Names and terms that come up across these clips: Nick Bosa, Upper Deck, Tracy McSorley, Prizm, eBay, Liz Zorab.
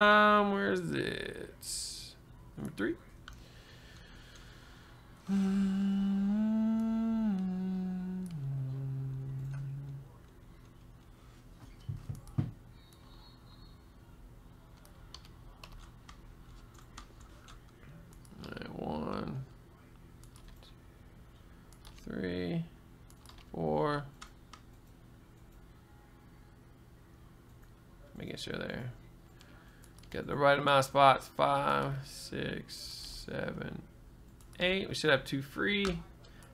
Where is it? Number 3. One, two, 3, 4. Making sure there. Got the right amount of spots. 5, 6, 7, 8. We should have 2 free.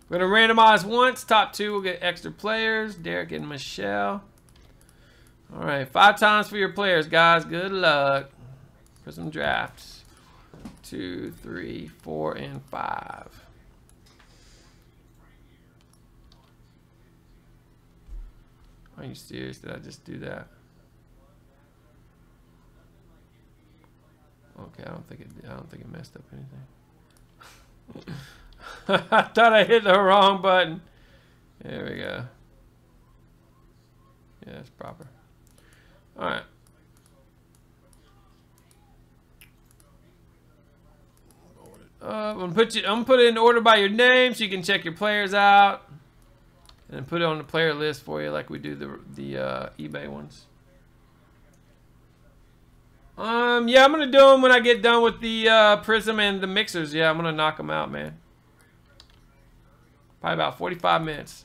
We're gonna randomize once. Top 2 will get extra players. Derek and Michelle. All right, 5 times for your players, guys. Good luck for some drafts. 2, 3, 4, and 5. Are you serious? Did I just do that? Okay, I don't think it messed up anything. I thought I hit the wrong button. There we go. Yeah, it's proper. All right. I'm gonna put it in order by your name so you can check your players out, and then put it on the player list for you like we do the eBay ones. Yeah, I'm gonna do them when I get done with the Prizm and the mixers. Yeah, I'm gonna knock them out, man. Probably about 45 minutes.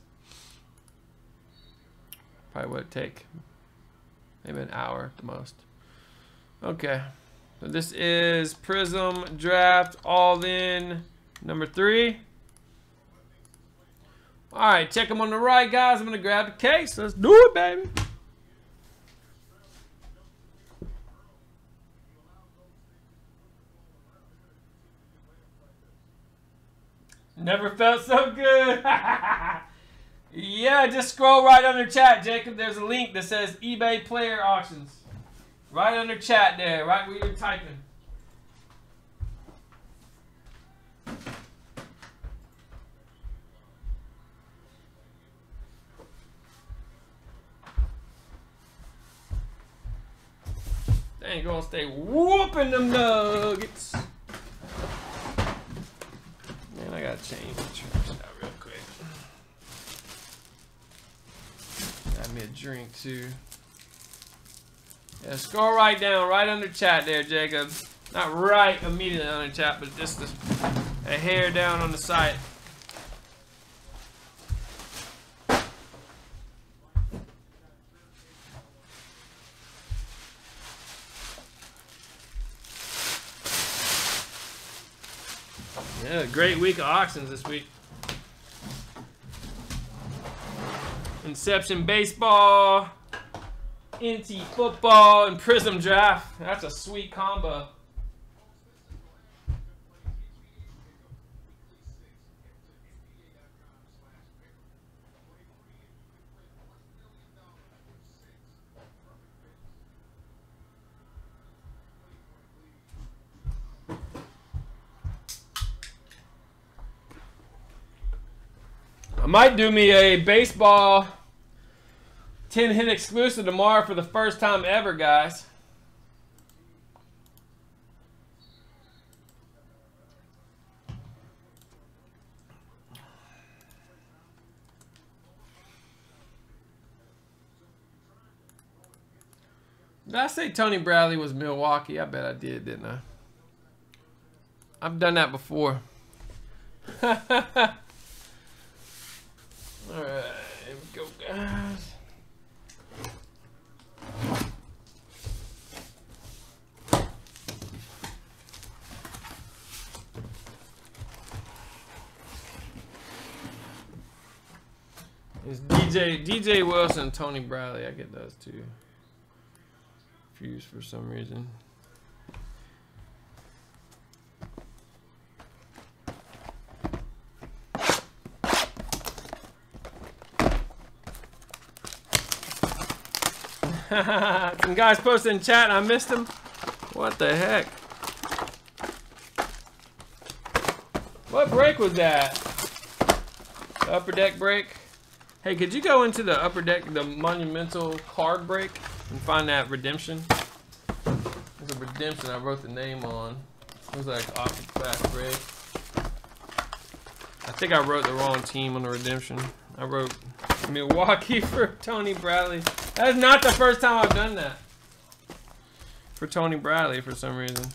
Probably what it take. Maybe an hour at the most. Okay. So this is Prizm Draft All In number 3. All right, check them on the right, guys. I'm going to grab the case. Let's do it, baby. Never felt so good. Yeah, just scroll right under chat, Jacob. There's a link that says eBay Player Auctions. Right under chat there, right where you're typing. They ain't gonna stay whooping them nuggets. Man, I gotta change the trash out real quick. Got me a drink too. Yeah, scroll right down, right under chat there, Jacob. Not right immediately under chat, but just a hair down on the site. Yeah, great week of auctions this week. Inception Baseball, NT Football, and Prizm Draft. That's a sweet combo. I might do me a baseball 10-hit exclusive tomorrow for the first time ever, guys. Did I say Tony Bradley was Milwaukee? I bet I did, didn't I? I've done that before. All right, here we go, guys. It's DJ Wilson, Tony Bradley. I get those two confused for some reason. Some guys posted in chat and I missed them. What the heck? What break was that? The Upper Deck break? Hey, could you go into the Upper Deck, the Monumental card break, and find that redemption? There's a redemption. Redemption, I wrote the name on. It was like Off Fast Red. I think I wrote the wrong team on the Redemption. I wrote Milwaukee for Tony Bradley. That's not the first time I've done that. For Tony Bradley for some reason.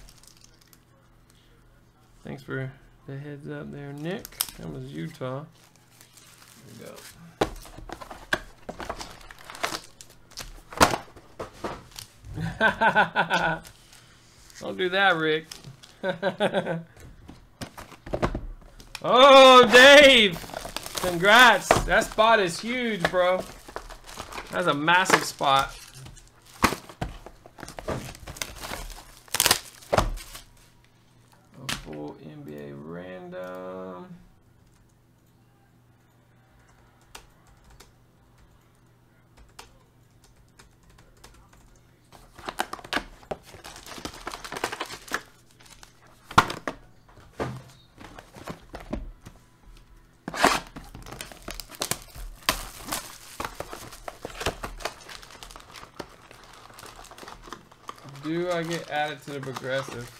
Thanks for the heads up there, Nick. That was Utah. There we go. Don't do that, Rick. Oh, Dave! Congrats! That spot is huge, bro. That's a massive spot. A full NBA random. Do I get added to the progressive?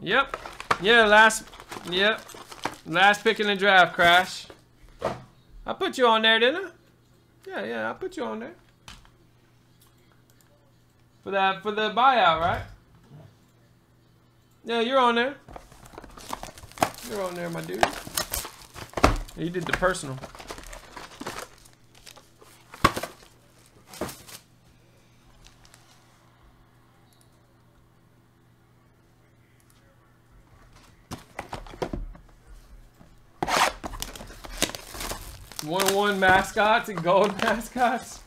Yep. Yeah, last pick in the draft, Crash. I put you on there, didn't I? Yeah, I put you on there. For the buyout, right? Yeah, you're on there. You're on there, my dude. You did the personal. Mascots and gold mascots.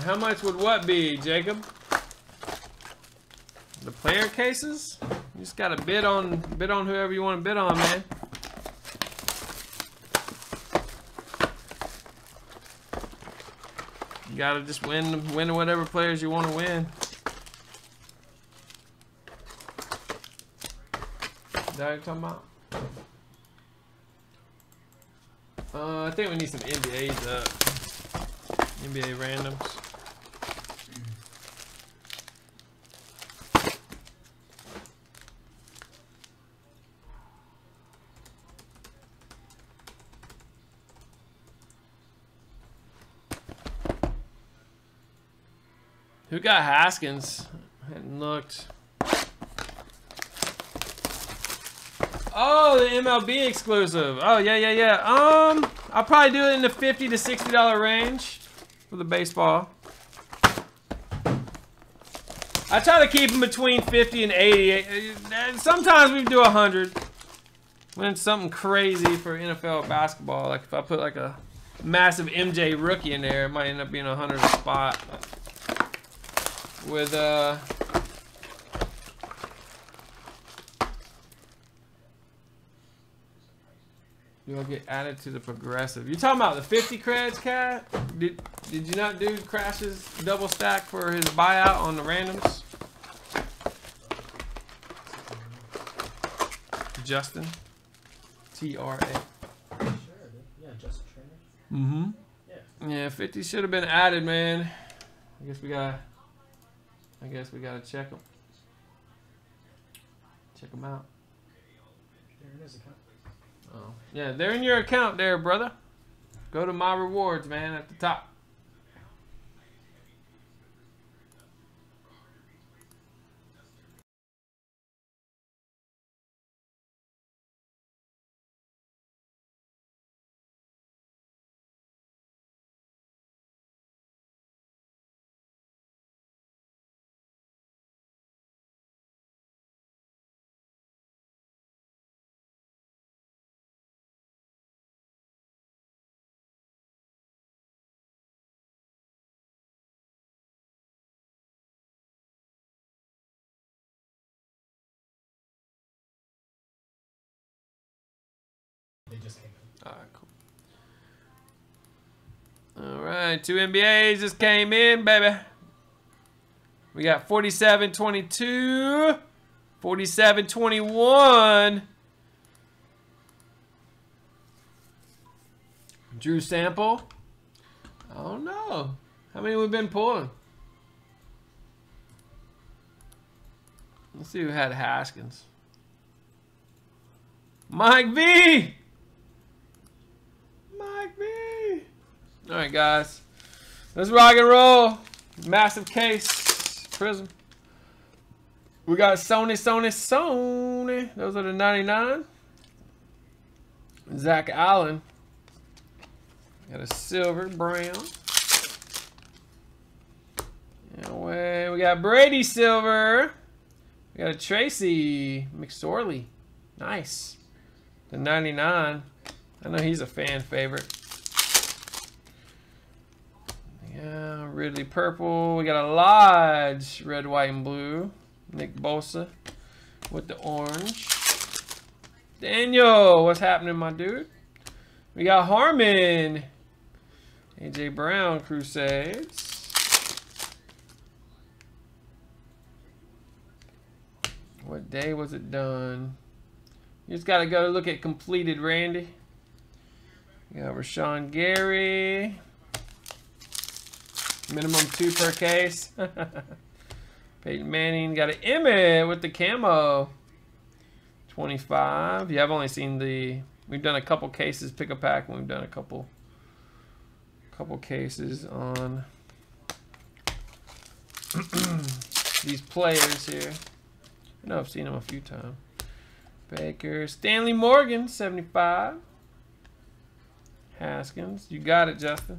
How much would what be, Jacob? The player cases? You just gotta bid on whoever you want to bid on, man. You gotta just win whatever players you want to win. Is that what you're talking about? I think we need some NBAs up. NBA randoms. Who got Haskins? I hadn't looked. Oh, the MLB exclusive. Oh, yeah. I'll probably do it in the $50 to $60 range for the baseball. I try to keep them between 50 and 80. Sometimes we do 100 when it's something crazy for NFL basketball. Like if I put like a massive MJ rookie in there, it might end up being 100 a spot. With do I get added to the progressive? You're talking about the 50 creds, Cat? Did you not do Crash's double stack for his buyout on the randoms? Justin? TRA. Sure, yeah, Justin Trainer. Mm-hmm. Yeah, 50 should have been added, man. I guess we gotta check them. Check them out. There it is, account. Oh. Yeah, they're in your account there, brother. Go to my rewards, man, at the top. They just came in. Alright, cool. Alright, two NBAs just came in, baby. We got 47-22, 47-21. Drew Sample. I don't know. How many we've been pulling? Let's see who had Haskins. Mike V! Mike V! Alright, guys. Let's rock and roll. Massive case. Prizm. We got Sony. Those are the 99. Zach Allen. Got a silver brown. Anyway, we got Brady silver. We got a Tracy McSorley. Nice. The 99. I know he's a fan favorite. Yeah, Ridley purple. We got a Lodge red, white, and blue. Nick Bosa with the orange. Daniel, what's happening, my dude? We got Harmon. AJ Brown Crusades. What day was it done? You just gotta go look at completed, Randy. You got Rashawn Gary. Minimum 2 per case. Peyton Manning. Got an Emmett with the camo. 25. Yeah, I've only seen the... We've done a couple cases, pick a pack, and we've done a couple cases on these players here. I know I've seen him a few times. Baker. Stanley Morgan, 75. Haskins. You got it, Justin.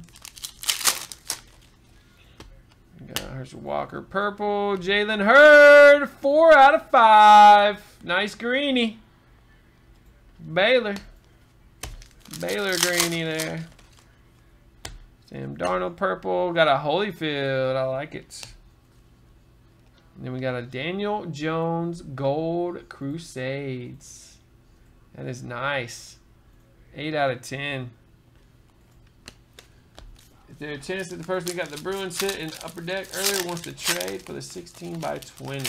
We got Herschel Walker, purple. Jalen Hurd, 4 out of 5. Nice greenie. Baylor. Baylor greenie there. Sam Darnold, purple. Got a Holyfield. I like it. And then we got a Daniel Jones gold Crusades. That is nice. 8 out of 10. Is there a chance that the person who got the Bruins hit in Upper Deck earlier wants to trade for the 16 by 20?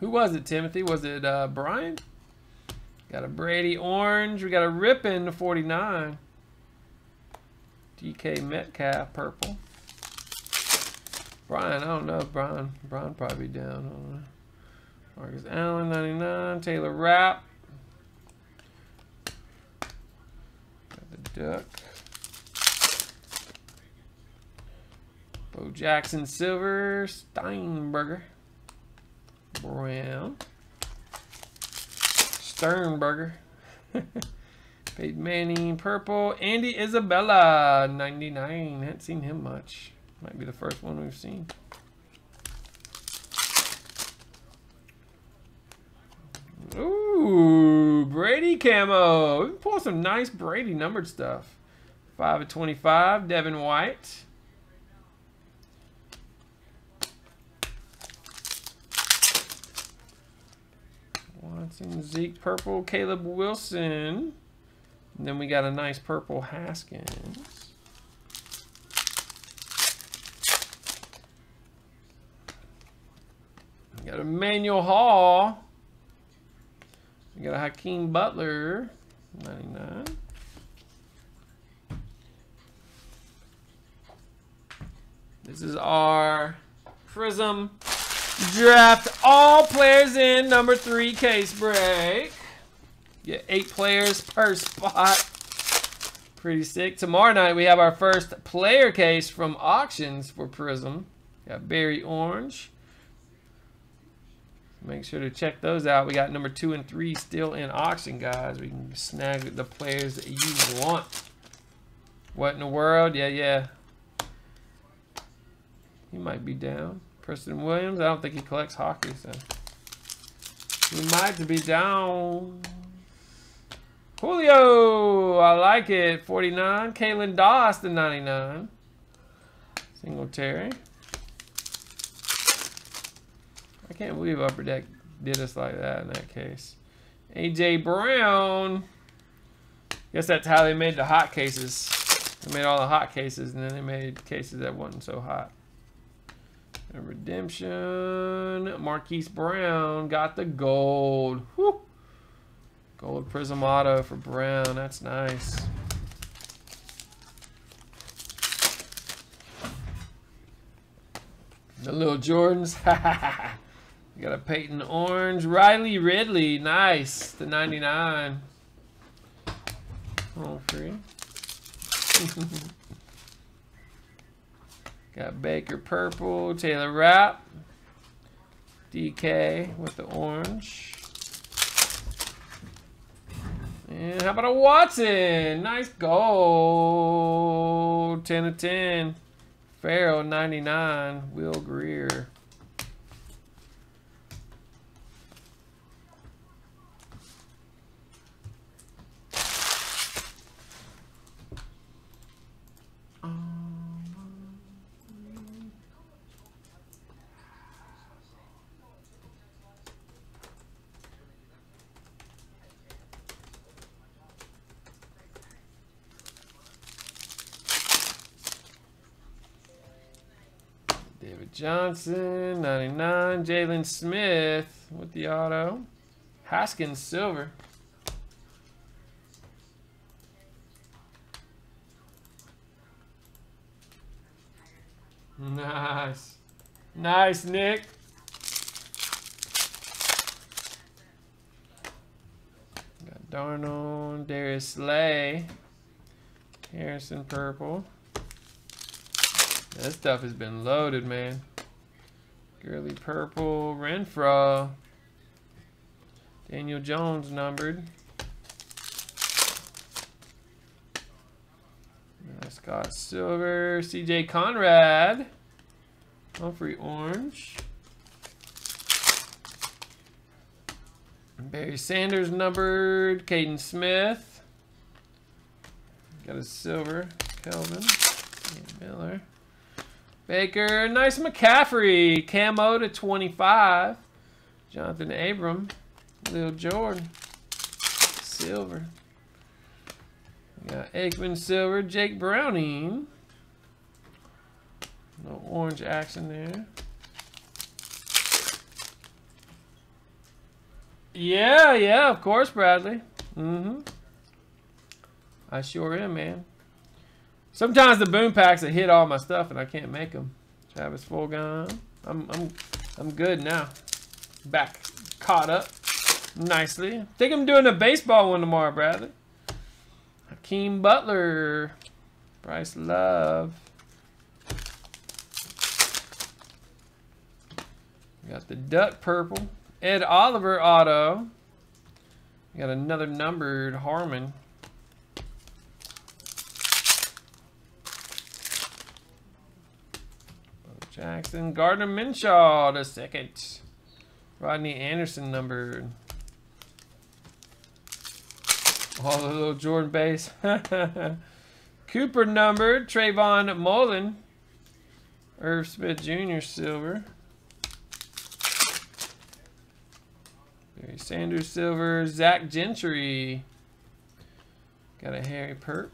Who was it, Timothy? Was it Brian? Got a Brady orange. We got a Rippin 49. DK Metcalf purple. Brian, I don't know. Brian probably down. I don't know. Marcus Allen, 99. Taylor Rapp. Got the Duck. Bo Jackson, silver. Steinberger. Brown. Sternberger. Peyton Manning, purple. Andy Isabella, 99. Haven't seen him much. Might be the first one we've seen. Ooh, Brady camo. We pulled some nice Brady numbered stuff. 5 of 25, Devin White. Watson, Zeke, purple. Caleb Wilson. And then we got a nice purple Haskins. We got Emmanuel Hall. We got a Hakeem Butler, 99. This is our Prizm Draft All Players in number 3 case break. You get 8 players per spot. Pretty sick. Tomorrow night we have our first player case from auctions for Prizm. Got Barry orange. Make sure to check those out. We got number 2 and 3 still in auction, guys. We can snag the players that you want. What in the world? Yeah. He might be down. Preston Williams. I don't think he collects hockey, so he might be down. Julio. I like it. 49. Kalen Doss, the 99. Singletary. I can't believe Upper Deck did us like that in that case. AJ Brown. Guess that's how they made the hot cases. They made all the hot cases, and then they made cases that wasn't so hot. And redemption. Marquise Brown got the gold. Woo. Gold Prizm auto for Brown. That's nice. The little Jordans. We got a Peyton Orange. Riley Ridley. Nice. The 99. Oh, free. Got Baker Purple. Taylor Rapp. DK with the orange. And how about a Watson? Nice goal. 10 of 10. Farrell, 99. Will Greer. Johnson, 99. Jalen Smith with the auto. Haskins, silver. Nice. Nice, Nick. Got Darnold, Darius Slay. Harrison, purple. This stuff has been loaded, man. Gurley purple, Renfrow, Daniel Jones numbered. Scott silver, CJ Conrad, Humphrey orange, Barry Sanders numbered, Caden Smith, got a silver, Kelvin, and Miller. Baker, nice McCaffrey, camo to 25, Jonathan Abram, Lil Jordan, silver. We got Aikman silver, Jake Browning, no orange action there. Yeah, yeah, of course, Bradley. I sure am, man. Sometimes the boom packs that hit all my stuff and I can't make them. Travis Fulgham. I'm good now. Back caught up nicely. Think I'm doing a baseball one tomorrow, Bradley. Hakeem Butler. Bryce Love. We got the Duck purple. Ed Oliver auto. We got another numbered Harmon. Jackson, Gardner Minshew, the second. Rodney Anderson numbered. All the little Jordan base. Cooper numbered. Trayvon Mullen. Irv Smith Jr. silver. Barry Sanders silver. Zach Gentry. Got a Harry Perp.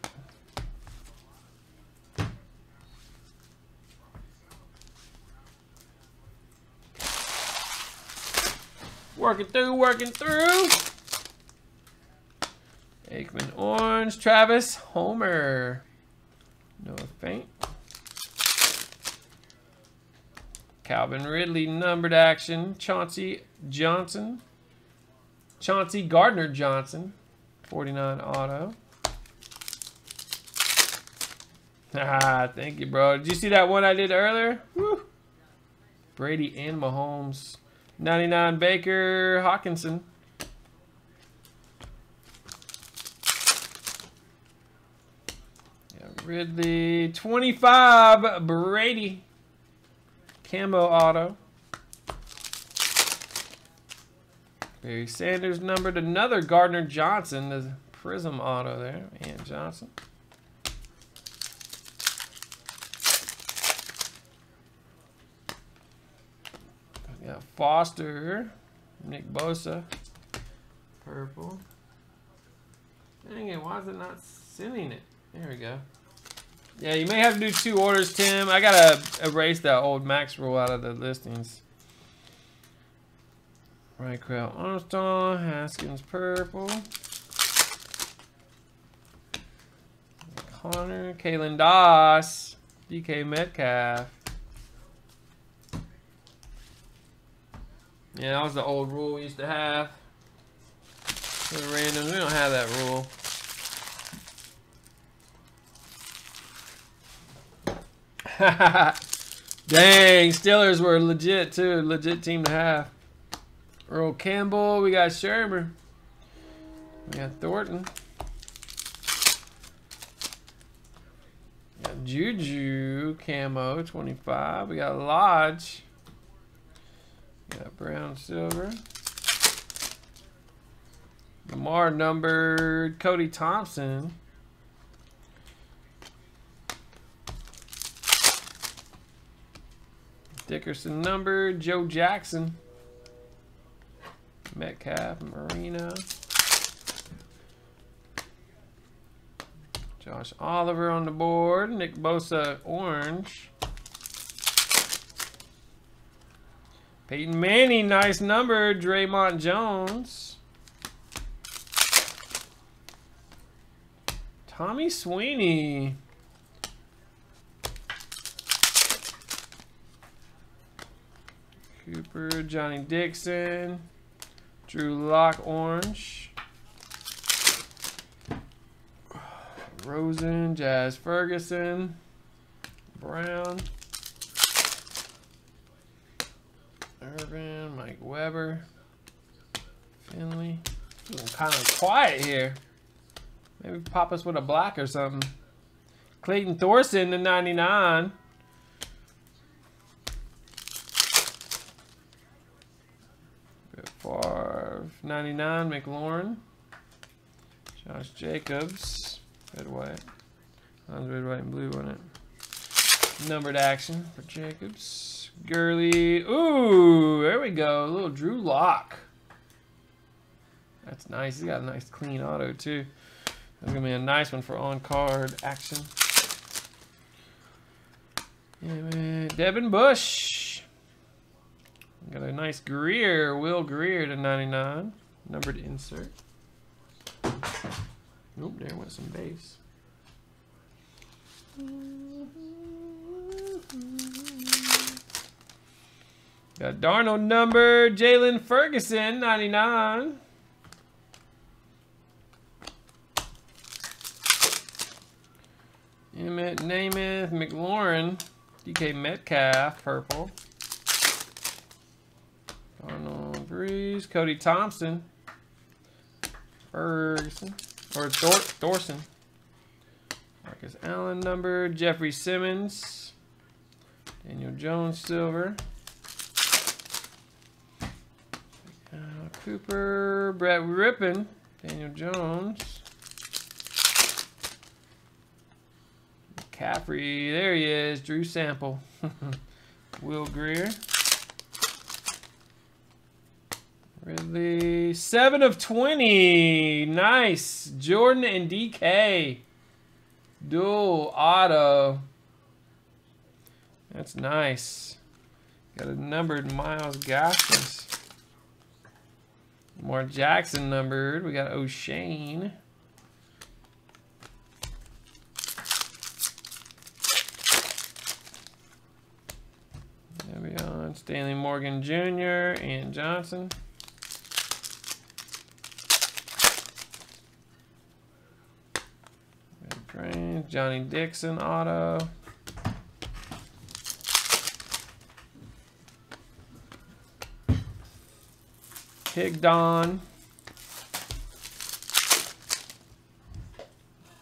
Working through, working through. Aikman orange, Travis Homer. Noah Fant. Calvin Ridley numbered action. Chauncey Johnson. Chauncey Gardner Johnson. 49 auto. Ah, thank you, bro. Did you see that one I did earlier? Woo. Brady and Mahomes. 99 Baker Hawkinson. Yeah, Ridley. 25 Brady. Camo auto. Barry Sanders numbered. Another Gardner Johnson. The Prizm auto there. And Johnson. Yeah, Foster, Nick Bosa, purple. Dang it, why is it not sending it? There we go. Yeah, you may have to do two orders, Tim. I gotta erase that old max rule out of the listings. Rycrell Armstrong, Haskins, purple. Connor, Kalen Doss, DK Metcalf. Yeah, that was the old rule we used to have. We're random. We don't have that rule. Dang, Steelers were legit too. Legit team to have. Earl Campbell. We got Shermer. We got Thornton. We got Juju Camo 25. We got Lodge. We got Brown Silver. Lamar numbered. Cody Thompson. Dickerson numbered. Joe Jackson. Metcalf, Marino. Josh Oliver on the board. Nick Bosa, orange. Peyton Manning, nice number. Draymond Jones. Tommy Sweeney. Cooper, Johnny Dixon. Drew Lock, orange. Rosen, Jazz Ferguson, Brown, Irvin, Mike Weber, Finley. Ooh, I'm kind of quiet here. Maybe pop us with a black or something. Clayton Thorson to 99. Favre, 99, McLaurin. Josh Jacobs. Red, white. Mine's red, white, and blue on it. Numbered action for Jacobs. Gurley. Ooh, there we go. A little Drew Lock. That's nice. He's got a nice clean auto, too. That's going to be a nice one for on-card action. Yeah, man. Devin Bush. Got a nice Greer. Will Greer to 99. Numbered insert. Nope, there went some bass. Got Darnold number, Jalen Ferguson, 99. Emmett, Namath, McLaurin, DK Metcalf, purple. Darnold, Breeze, Cody Thompson, Ferguson. Or Thorson. Marcus Allen number. Jeffrey Simmons. Daniel Jones silver. Cooper. Brett Rippon. Daniel Jones. McCaffrey. There he is. Drew Sample. Will Greer. Ridley, 7 of 20. Nice. Jordan and DK. Dual auto. That's nice. Got a numbered Miles Gaskins. Lamar Jackson numbered. We got O'Shane. There we go. Stanley Morgan Jr. and Johnson. Johnny Dixon auto. Higdon.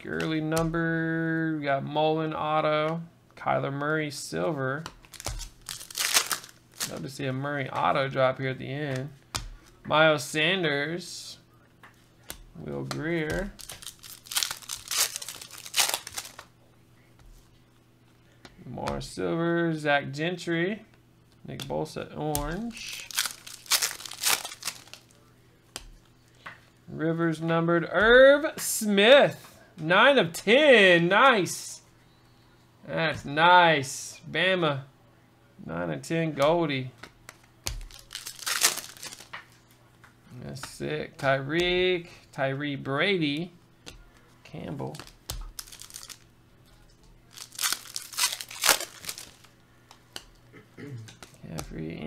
Gurley number. We got Mullen auto. Kyler Murray silver. Love to see a Murray auto drop here at the end. Miles Sanders. Will Greer. More silver, Zach Gentry, Nick Bosa, orange. Rivers numbered, Irv Smith, 9 of 10, nice. That's nice, Bama, 9 of 10, Goldie. That's sick, Tyreek, Tyree Brady, Campbell.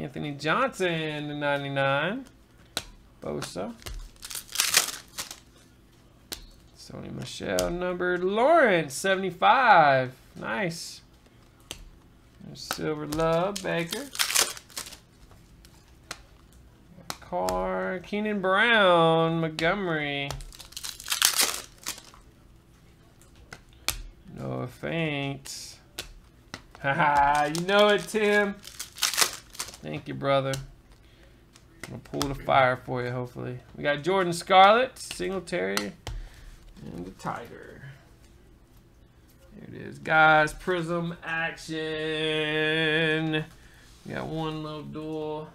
Anthony Johnson to 99. Bosa. Sony Michelle numbered. Lawrence, 75. Nice. There's Silver Love, Baker. Carr, Keenan Brown, Montgomery. Noah Fant. Haha, you know it, Tim. Thank you, brother. I'm gonna pull the fire for you, hopefully. We got Jordan Scarlett, Singletary, and the Tiger. There it is, guys. Prism action. We got one little duel.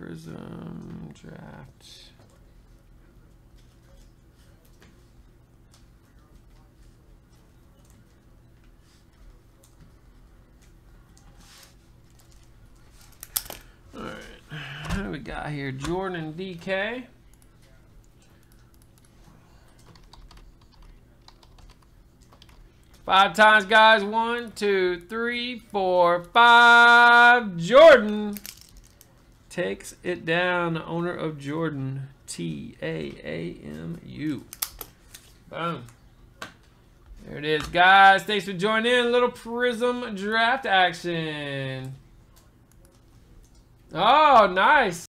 Prizm draft. All right, what do we got here? Jordan and DK. Five times, guys. 1, 2, 3, 4, 5. Jordan. Takes it down, owner of Jordan, T-A-A-M-U. Boom. There it is, guys. Thanks for joining in. Little Prism draft action. Oh, nice.